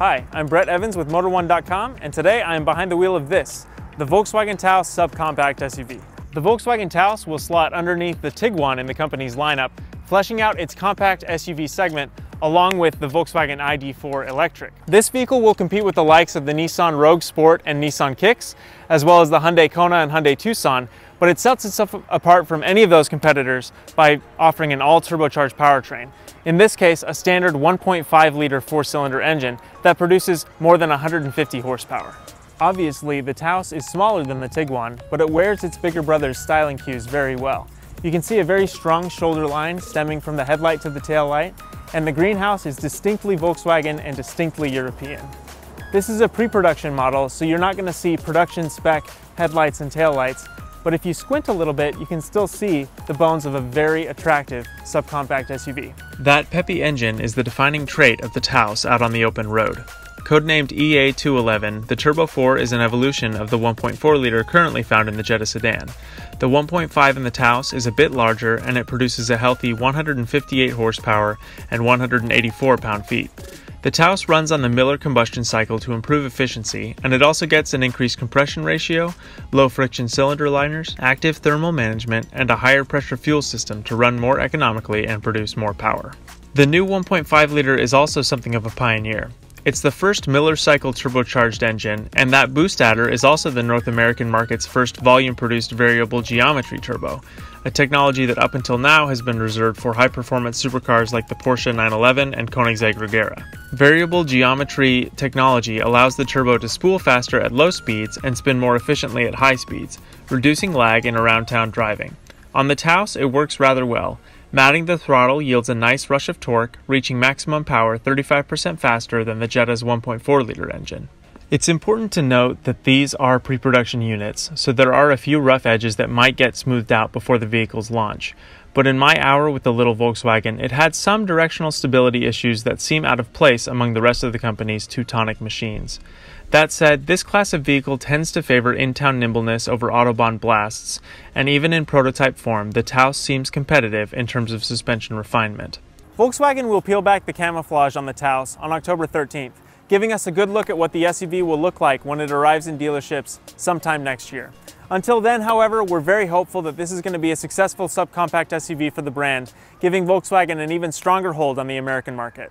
Hi, I'm Brett Evans with Motor1.com, and today I am behind the wheel of this, the Volkswagen Taos subcompact SUV. The Volkswagen Taos will slot underneath the Tiguan in the company's lineup, fleshing out its compact SUV segment along with the Volkswagen ID.4 Electric. This vehicle will compete with the likes of the Nissan Rogue Sport and Nissan Kicks, as well as the Hyundai Kona and Hyundai Tucson, but it sets itself apart from any of those competitors by offering an all-turbocharged powertrain. In this case, a standard 1.5-liter four-cylinder engine that produces more than 150 horsepower. Obviously, the Taos is smaller than the Tiguan, but it wears its bigger brother's styling cues very well. You can see a very strong shoulder line stemming from the headlight to the tail light, and the greenhouse is distinctly Volkswagen and distinctly European. This is a pre-production model, so you're not going to see production spec headlights and taillights, but if you squint a little bit, you can still see the bones of a very attractive subcompact SUV. That peppy engine is the defining trait of the Taos out on the open road. Codenamed EA211, the Turbo 4 is an evolution of the 1.4-liter currently found in the Jetta sedan. The 1.5 in the Taos is a bit larger, and it produces a healthy 158 horsepower and 184 pound-feet. The Taos runs on the Miller combustion cycle to improve efficiency, and it also gets an increased compression ratio, low-friction cylinder liners, active thermal management, and a higher-pressure fuel system to run more economically and produce more power. The new 1.5-liter is also something of a pioneer. It's the first Miller cycle turbocharged engine, and that boost adder is also the North American market's first volume-produced variable geometry turbo, a technology that up until now has been reserved for high-performance supercars like the Porsche 911 and Koenigsegg Regera. Variable geometry technology allows the turbo to spool faster at low speeds and spin more efficiently at high speeds, reducing lag in around-town driving. On the Taos, it works rather well. Matting the throttle yields a nice rush of torque, reaching maximum power 35% faster than the Jetta's 1.4-liter engine. It's important to note that these are pre-production units, so there are a few rough edges that might get smoothed out before the vehicle's launch. But in my hour with the little Volkswagen, it had some directional stability issues that seem out of place among the rest of the company's Teutonic machines. That said, this class of vehicle tends to favor in-town nimbleness over Autobahn blasts, and even in prototype form, the Taos seems competitive in terms of suspension refinement. Volkswagen will peel back the camouflage on the Taos on October 13th, giving us a good look at what the SUV will look like when it arrives in dealerships sometime next year. Until then, however, we're very hopeful that this is going to be a successful subcompact SUV for the brand, giving Volkswagen an even stronger hold on the American market.